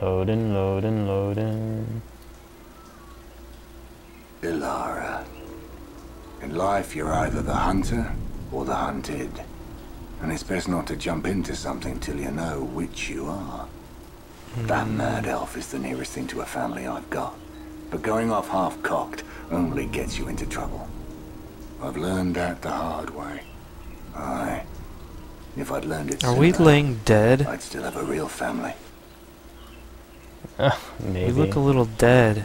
Loading, loading, loading. E'lara. In life, you're either the hunter or the hunted. And it's best not to jump into something till you know which you are. That mad elf is the nearest thing to a family I've got. But going off half-cocked only gets you into trouble. I've learned that the hard way. Aye. If I'd learned it sooner, we laying dead? I'd still have a real family. Maybe. We look a little dead.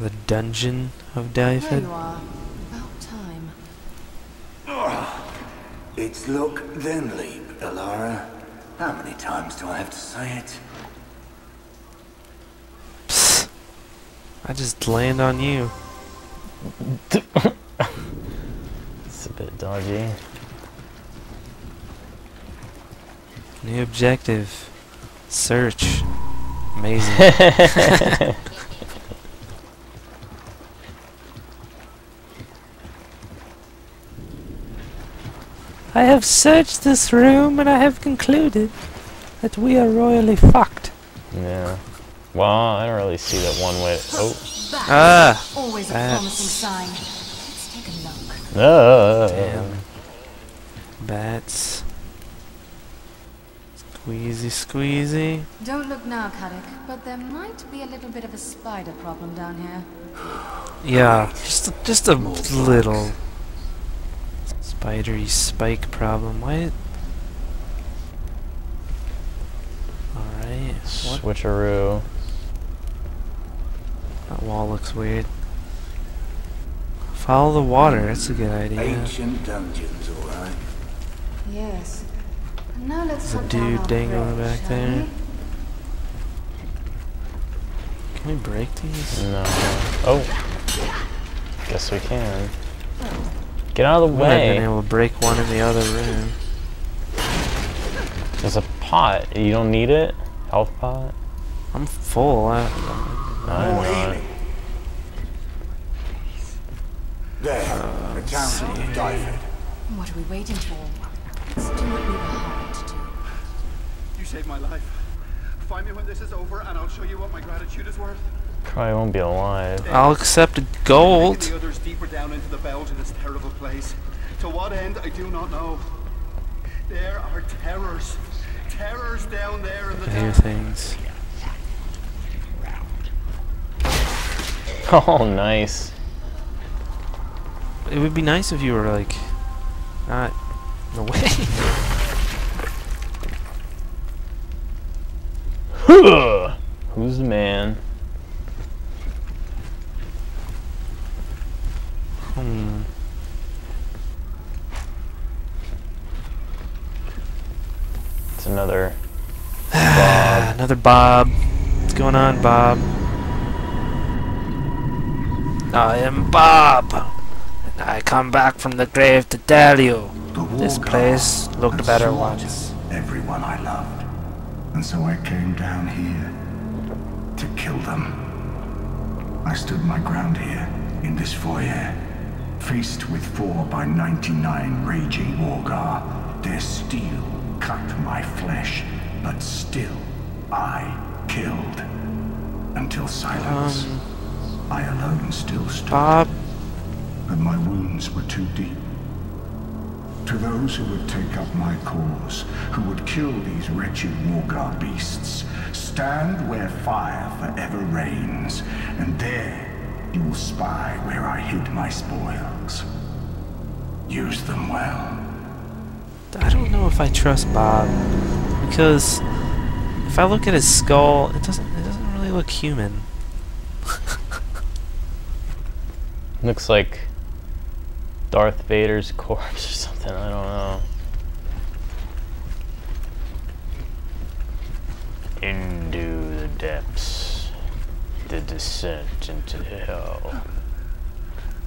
The Dungeon of Dyfed. About time. It's look, then leap, E'lara. How many times do I have to say it? Psst. I just land on you. It's a bit dodgy. New objective. Search. Amazing. I have searched this room and I have concluded that we are royally fucked. Yeah. Well, I don't really see that one way. Oh. Always a promising sign. Let's take a look. Damn. Bats. Squeezy, squeezy. Don't look now, Caddock, but there might be a little bit of a spider problem down here. Yeah, just a little. Spidery spike problem. What? Alright. Switcheroo. That wall looks weird. Follow the water, that's a good idea. Ancient dungeons, alright. Yes. Now let's There's a dude dangling back there. Can we break these? No. Oh. Guess we can. Get out of the way. I've been able to break one in the other room. There's a pot. You don't need it? Health pot? I'm full. I'm not. There, the town of Dyfed. What are we waiting for? Let's do what we were hired to do. You saved my life. Find me when this is over and I'll show you what my gratitude is worth. Probably won't be alive. I'll accept gold. The others deeper down into the belge in this terrible place. To what end, I do not know. There are terrors. Terrors down there in the damn things. Oh, nice. It would be nice if you were, like, not in the way. Who's the man? It's another Bob. Another Bob. What's going on, Bob? I am Bob. And I come back from the grave to tell you this place looked better once. Everyone I loved. And so I came down here to kill them. I stood my ground here in this foyer. Faced with 4 by 99 raging Wargar, their steel cut my flesh, but still I killed. Until silence, I alone still stood. Bob. But my wounds were too deep. To those who would take up my cause, who would kill these wretched Wargar beasts, stand where fire forever reigns, and there you will spy where I hid my spoils. Use them well. I don't know if I trust Bob, because if I look at his skull, it doesn't really look human. Looks like Darth Vader's corpse or something, I don't know. Into the depths. The descent into hell.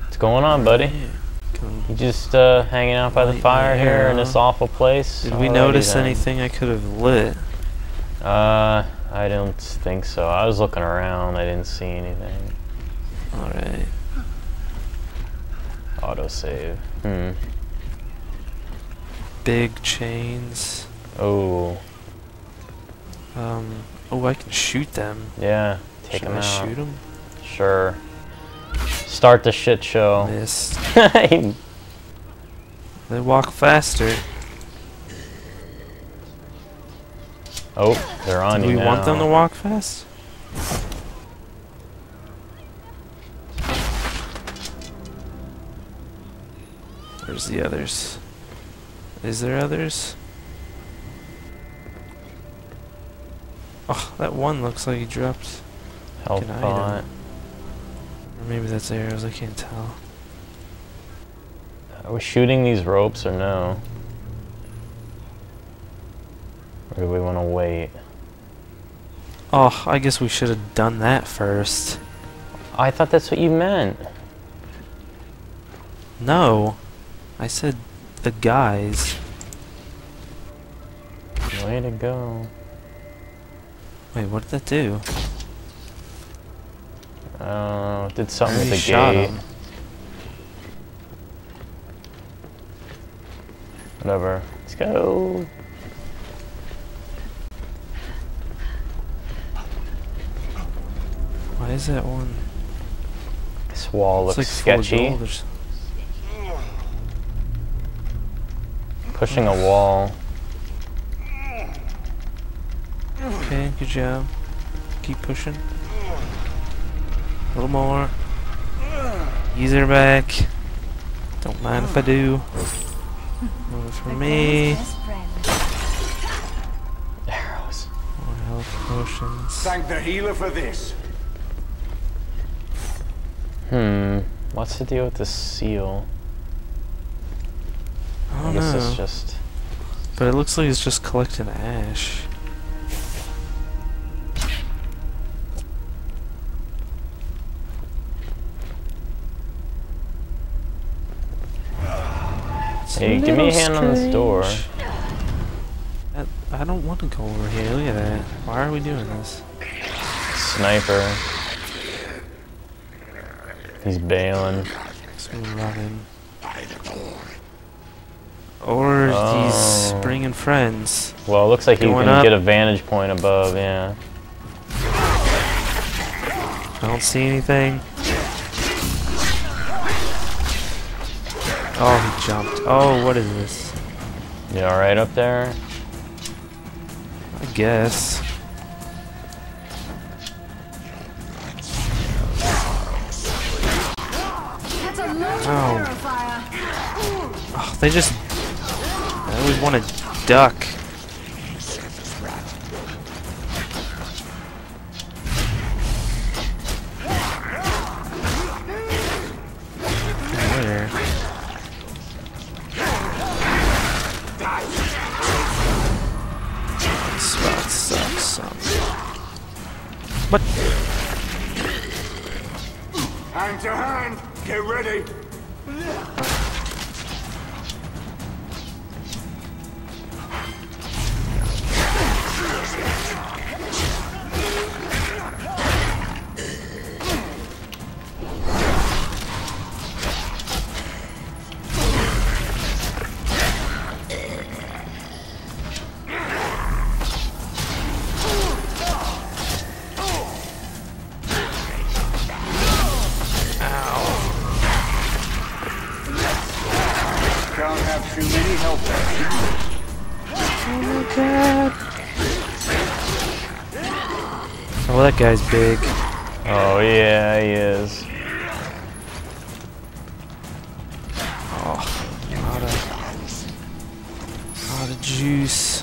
What's going on, buddy? You just hanging out by the fire here in this awful place? Did we notice anything I could have lit? I don't think so. I was looking around. I didn't see anything. Alright. Autosave. Big chains. Oh. Oh, I can shoot them. Yeah, take them out. Should I shoot them? Sure. Start the shit show. Missed. They walk faster. Oh, they're on you now. Do we want them to walk fast? Where's the others? Is there others? Oh, that one looks like he dropped. Help bot. Or maybe that's arrows, I can't tell. Are we shooting these ropes or no? Or do we want to wait? Oh, I guess we should have done that first. I thought that's what you meant. No. I said the guys. Way to go. Wait, what did that do? Oh, it did something with the gate. Whatever. Let's go. Why is that one? This wall looks like sketchy. Pushing a wall. Okay, good job. Keep pushing. A little more. Ease her back. Don't mind if I do. Move for me. Arrows. More health potions. Thank the healer for this. What's the deal with this seal? I don't know. This is just. But it looks like it's just collecting ash. Hey, give me a hand on this door. I don't want to go over here. Look at that. Why are we doing this? Sniper. He's bailing. Or he's bringing friends. Well, it looks like he can get a vantage point above, yeah. I don't see anything. Oh, he jumped. Oh, what is this? You alright up there? I guess. Oh. Oh, they just... I always want to duck. What? Hand to hand! Get ready! That guy's big. Oh yeah, he is. Oh, a lot of juice.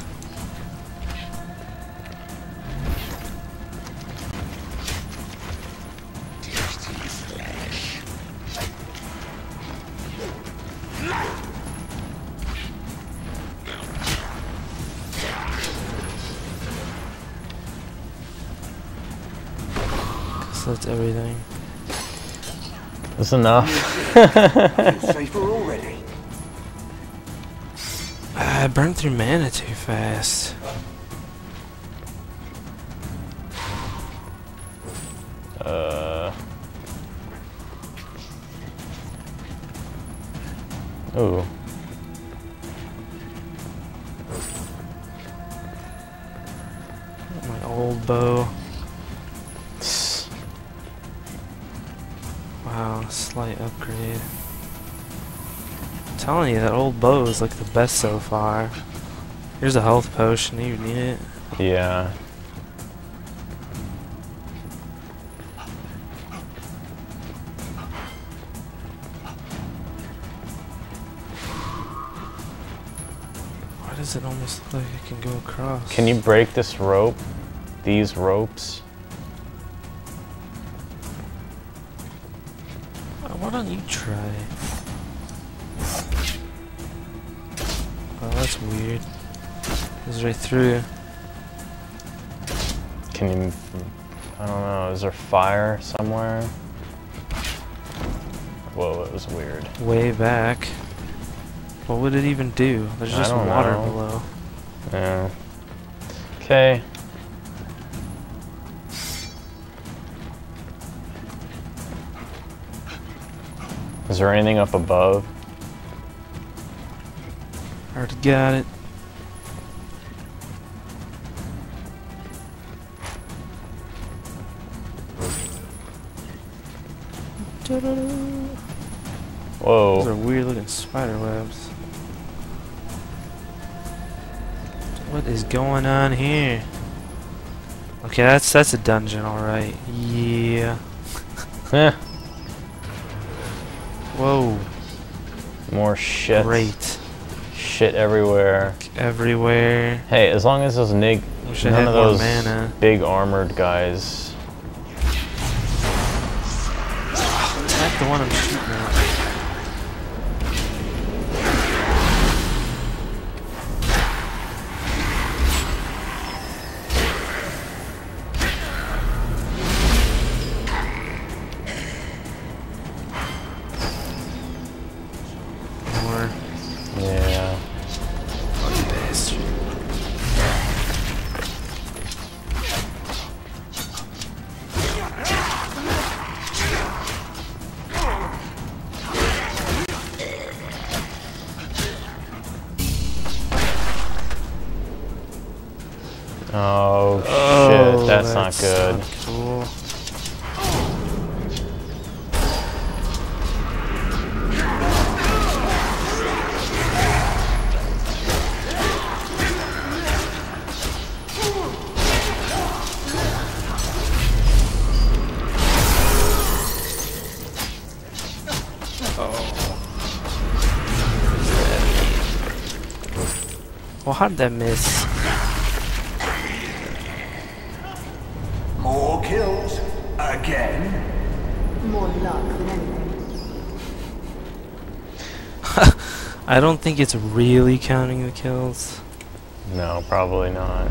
That's everything. That's enough. I burned through mana too fast. Ooh. old bow. Wow, slight upgrade. I'm telling you, that old bow is like the best so far. Here's a health potion. Do you need it? Yeah. It almost looks like it can go across. Can you break this rope? These ropes? Why don't you try? Oh, that's weird. It was right through. Can you... I don't know, is there fire somewhere? Whoa, it was weird. Way back. What would it even do? There's just water below. Yeah. Okay. Is there anything up above? Already got it. Whoa. Those are weird looking spider webs. What is going on here? Okay, that's a dungeon, alright. Yeah. Whoa. More shit. Great. Shit everywhere. Everywhere. Hey, as long as those none of those mana. Big armored guys. Oh, attack the one I'm shooting at. How did that miss? More kills again. More luck than anything. I don't think it's really counting the kills. No, probably not.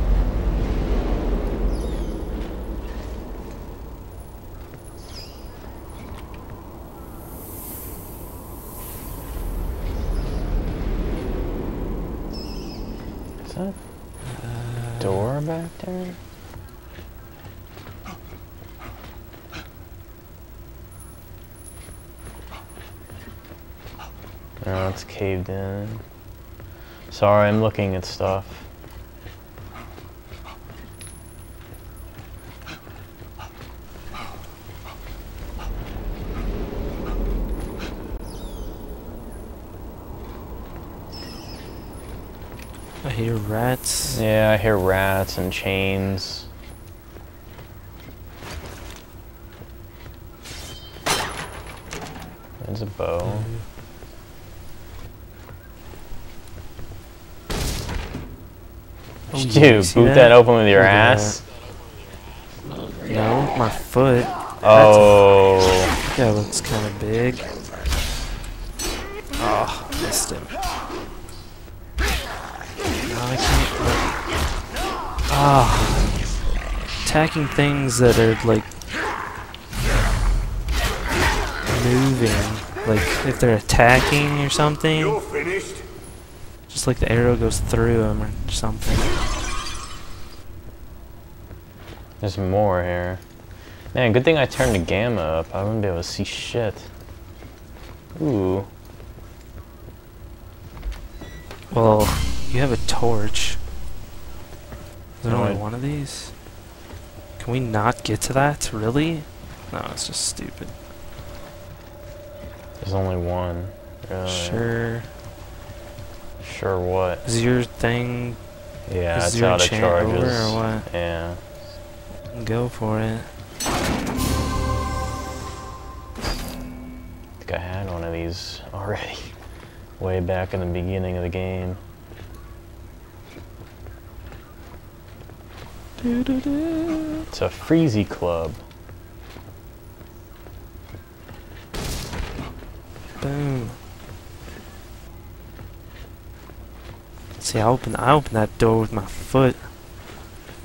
Door back there? Oh, it's caved in. Sorry, I'm looking at stuff. I hear rats. Yeah, I hear rats and chains. There's a bow. Oh, dude, boot that open with your ass? No, my foot. Oh. That looks kind of big. Oh, missed him. I can't, like, attacking things that are like moving, like if they're attacking or something, just like the arrow goes through them or something. There's more here. Man, good thing I turned the gamma up. I wouldn't be able to see shit. Ooh. Well. You have a torch. Is there only one of these? Can we not get to that? Really? No, it's just stupid. There's only one. Really. Sure. Sure what? Is your thing... Yeah, it's out of charges. Over or what? Yeah. Go for it. I think I had one of these already. Way back in the beginning of the game. It's a Freezy Club. Boom. See, I open that door with my foot.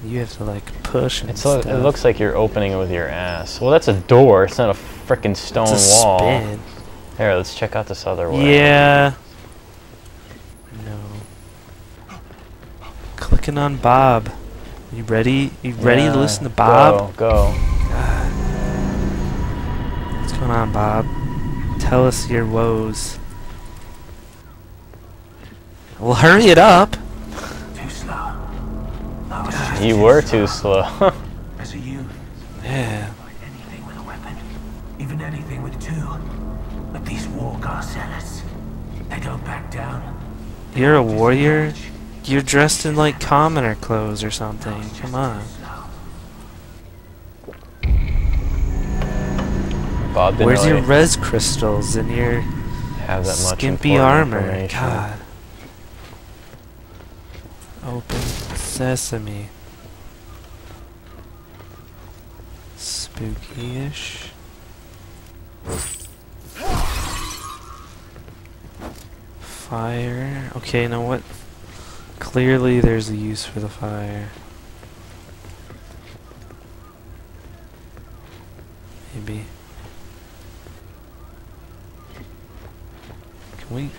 You have to like push and stuff. It looks like you're opening it with your ass. Well, that's a door. It's not a frickin' stone wall. Spin. Here, let's check out this other way. Yeah. No. Clicking on Bob. You ready? You ready to listen to Bob? Go. God. What's going on, Bob? Tell us your woes. Well, hurry it up. Too slow. You were too slow. As a youth, yeah. Anything with a weapon, even anything with two. But these war Garcellas, they don't back down. You're a warrior. You're dressed in like commoner clothes or something. Come on. Bob didn't Where's your res crystals and your have that much skimpy armor? God. Open sesame. Spooky-ish. Fire. Okay, you know what? Clearly there's a use for the fire. Maybe. Can we...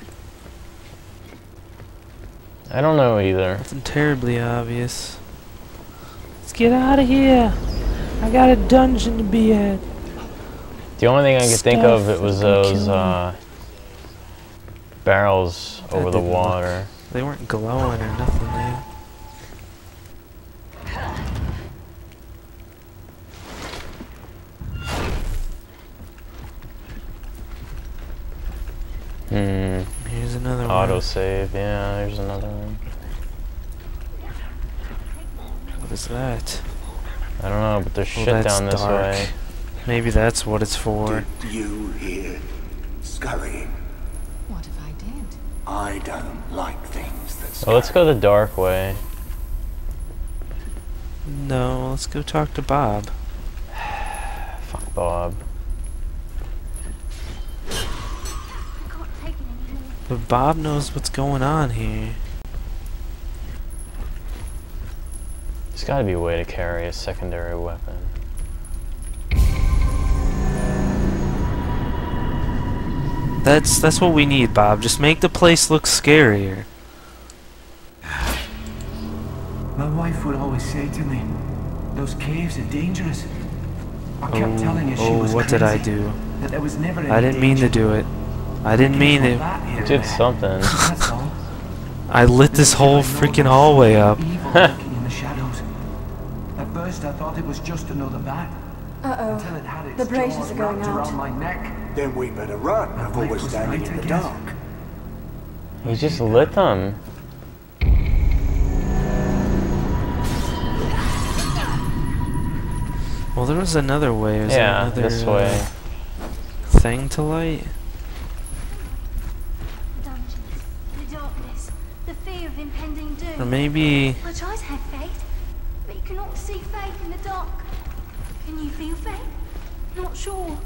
I don't know either. Nothing terribly obvious. Let's get out of here! I got a dungeon to be at. The only thing I could think of it was those barrels over the water. They weren't glowing or nothing, man. Hmm. Here's another one. Autosave, yeah, there's another one. What is that? I don't know, but there's shit down this way. Maybe that's what it's for. Did you hear scurrying? What if I did? I don't like things that scurry. Well, let's go the dark way. No, let's go talk to Bob. Fuck Bob. But Bob knows what's going on here. There's gotta be a way to carry a secondary weapon. That's what we need, Bob. Just make the place look scarier. My wife would always say to me, those caves are dangerous. I kept telling her she was crazy. What did I do? That there was never any danger. I didn't mean to do it. I didn't mean it. You did something. I lit this whole freaking hallway up. In the shadows. At first I thought it was just another bat. Until it had its the braces are going out. Around my neck. Then we better run. I've always standing in the dark. He just lit them. Well, there was another way. Was yeah, another, this way. Thing to light. Or maybe... My eyes have faith, but you cannot see faith in the dark. Can you feel faith? Not sure.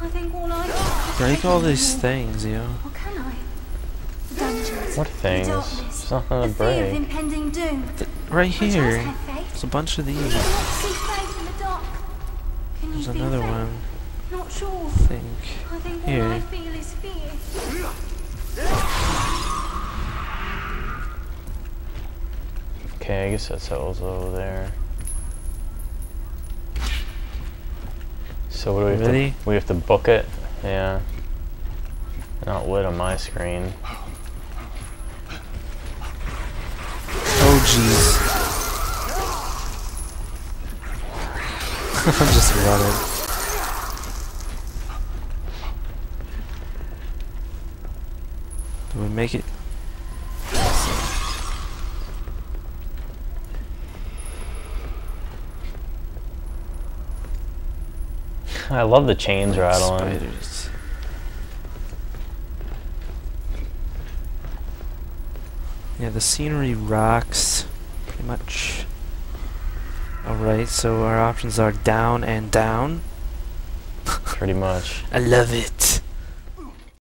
I think all I... Break all these things, yo. Or can I? What things? There's nothing to break. Right here. There's a bunch of these. There's another one. Not sure. I think all I feel is fear. Okay, I guess that settles over there. So what do we have to... We have to book it? Yeah. Not lit on my screen. Oh, jeez. got it. Did we make it? I love the chains rattling. Spiders. Yeah, the scenery rocks pretty much. Alright, so our options are down and down. Pretty much. I love it.